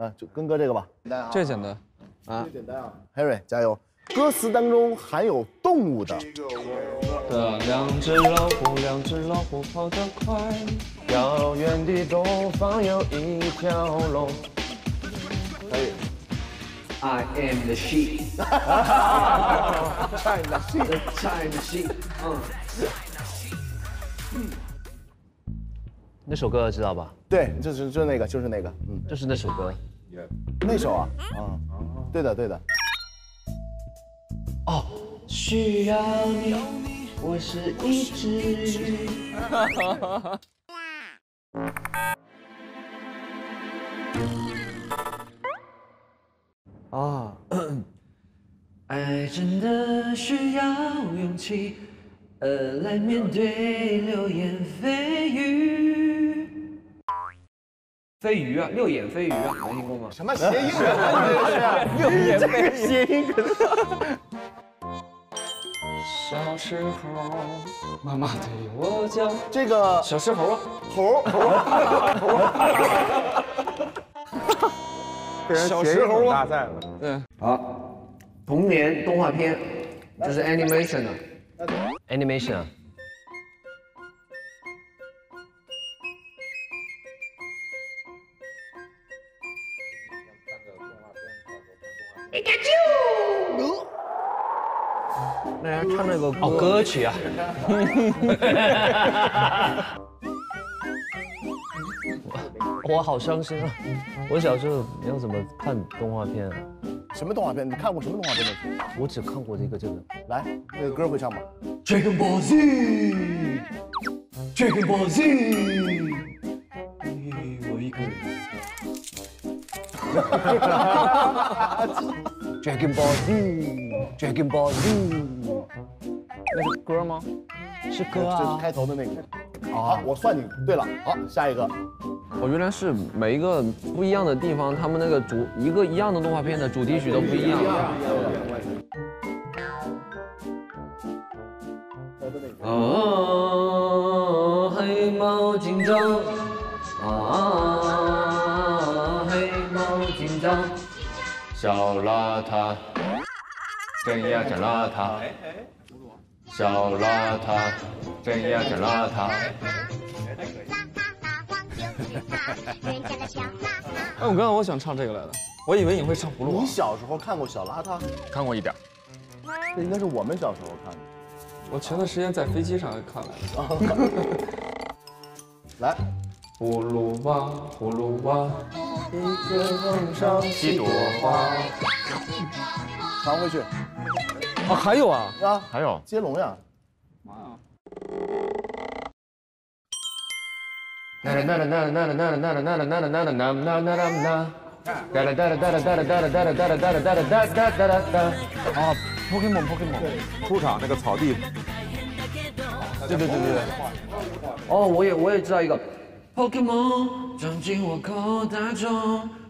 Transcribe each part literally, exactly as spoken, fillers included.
啊，就跟哥这个吧，简单啊，这简单啊，这简单啊 ，Harry 加油！歌词当中含有动物的。的两只老虎，两只老虎跑得快，遥远的东方有一条龙。可以。I am the sheep. China sheep. China sheep. 嗯。那首歌知道吧？对，就是就是那个，就是那个，嗯，就是那首歌。那首啊，嗯，对的，对的。哦，需要你，我是一只。啊，爱真的需要勇气，呃，来面对流言蜚语。飞鱼啊，六眼飞鱼啊，没听过吗？什么谐音梗啊？这是六眼飞鱼谐音梗。小时候，妈妈对我讲，这个小时候，猴猴，小时候大赛了。嗯，好，童年动画片，这是 animation 啊。 Animation 啊，皮卡丘，那人唱那个哦歌曲啊，我我好伤心啊！我小时候没有怎么看动画片啊。 什么动画片？你看过什么动画片？我只看过这个这个。来，那个歌会唱吗 ？Dragon Ball Z。Dragon Ball Z。我一个人。Dragon Ball Z。Dragon Ball Z。那是歌吗？是歌啊。这是开头的那个。好，我算你对了。好，下一个。 我原来是每一个不一样的地方，他们那个主一个一样的动画片的主题曲都不一样。哦，黑猫警长，啊，黑猫警长，小邋遢，真呀真邋遢，小邋遢，真呀真邋遢。 哎，我刚刚我想唱这个来的，我以为你会唱葫芦娃。你小时候看过小邋遢？看过一点。这应该是我们小时候看的。我前段时间在飞机上看来的。来，葫芦娃，葫芦娃，一个梦想几朵花。传回去。啊，还有啊啊，还有接龙呀。妈呀！ 啦啦啦啦啦啦啦啦啦啦啦啦啦啦啦啦啦啦啦！哒啦哒啦哒啦哒啦哒啦哒啦哒啦哒啦哒哒哒哒哒！啊 ，Pokemon Pokemon， 出场那个草地。对对对对对。哦，我也我也知道一个 ，Pokemon 装进我口袋中。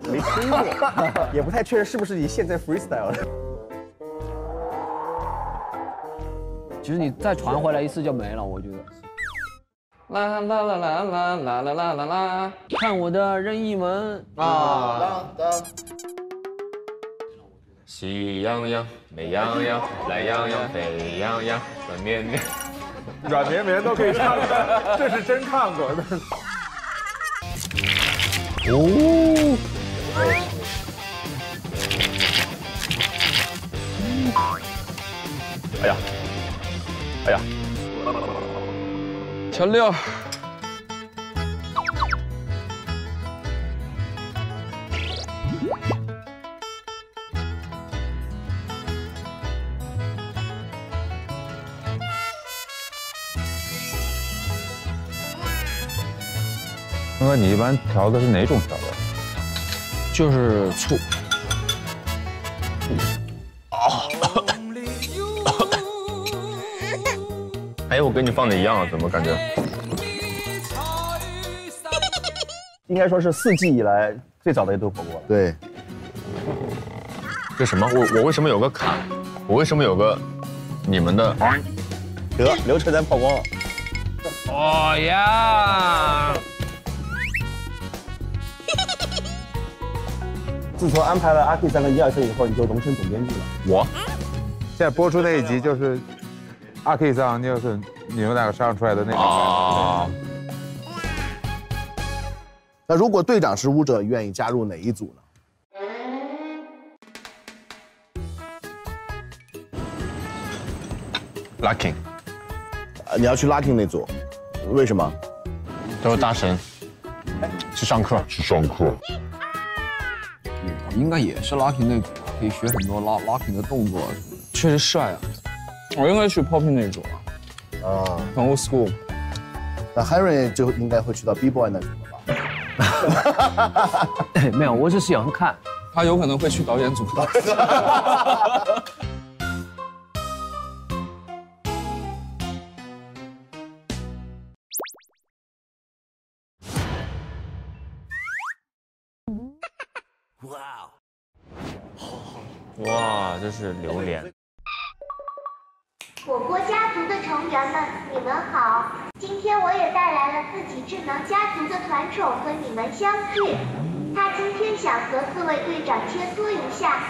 没听过，也不太确认是不是你现在 freestyle 的。其实你再传回来一次就没了，我觉得。 啦啦啦啦啦啦啦啦啦啦！看我的任意门啊！喜羊羊、美羊羊、懒羊羊、沸羊羊、软绵绵，软绵绵都可以唱，这是真看过的。哦！哎呀！哎呀！ 小六，那你一般调的是哪种调味？就是醋。哦。哎，我跟你放的一样，怎么感觉？应该说是四季以来最早的一顿火锅了。对。这什么？我我为什么有个卡？我为什么有个你们的？得，刘彻咱曝光了。哦呀！自从安排了阿 K 三个一二三以后，你就荣升总编剧了。我现在播出那一集就是阿 K 三，就是你们两个商量出来的那个。啊。那如果队长是舞者，愿意加入哪一组呢？ Locking， 你要去 Locking 那组，为什么？都是大神，去上课，去上课。应该也是 Locking 那组，可以学很多 Lock Locking 的动作。确实帅啊！我应该去 Popping 那组啊。啊，很 old school。那 Harry 就应该会去到 b boy 那组吧？没有，我只是想看，他有可能会去导演组。哇，这是榴莲！火锅家族的成员们，你们好！今天我也带来了自己智能家族的团宠和你们相聚。他今天想和四位队长切磋一下，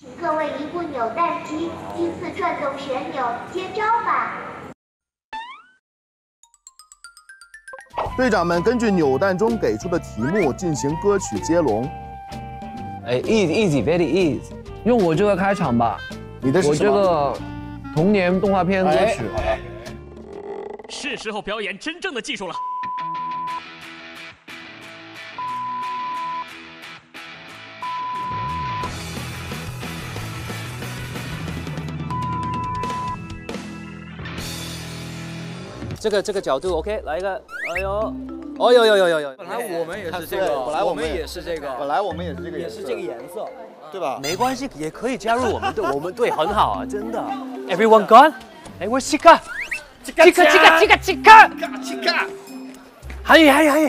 请各位一步扭蛋机依次转动旋钮接招吧。队长们根据扭蛋中给出的题目进行歌曲接龙。哎 ，easy easy very easy。 用我这个开场吧，你的我这个童年动画片歌曲。是时候表演真正的技术了。这个这个角度 ，OK， 来一个，哎呦，哦呦呦呦呦呦！本来我们也是这个，本来我们也是这个，本来我们也是这个，也是这个颜色。 对吧？没关系，也可以加入我们队，我们队很好啊，真的。Everyone gone？ 哎，我起卡，起卡，起卡，起卡，起卡，起卡。韩语，韩语，韩语。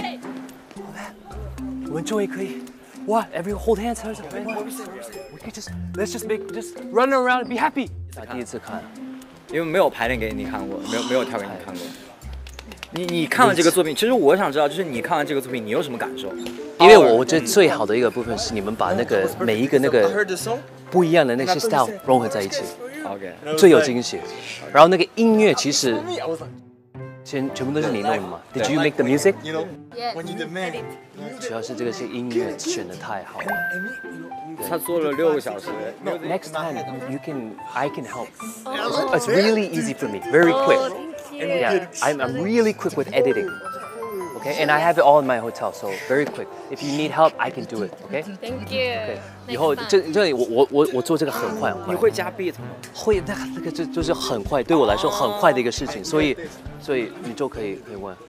好的，我们终于可以。哇 ，Everyone hold hands， hands up。We can just let's just make just run around and be happy。第一次看，因为没有排练给你看过，没有没有跳给你看过。你你看了这个作品，其实我想知道，就是你看完这个作品，你有什么感受？ 因为我觉得最好的一个部分是你们把那个每一个那个不一样的那些 style 融合在一起 ，OK， 最有惊喜。然后那个音乐其实全全部都是你弄的嘛 ？Did you make the music？ 主要是这个是音乐选的太好了。他做了六个小时。Next time you can I can help. It's really easy for me, very quick. Yeah, I'm I'm really quick with editing. Okay, and I have it all in my hotel, so very quick. If you need help, I can do it. Okay. Thank you. Okay. 以后这这里我我我我做这个很快很快。你会加 beat 吗？会，那那个就就是很快，对我来说很快的一个事情，所以所以你就可以可以问。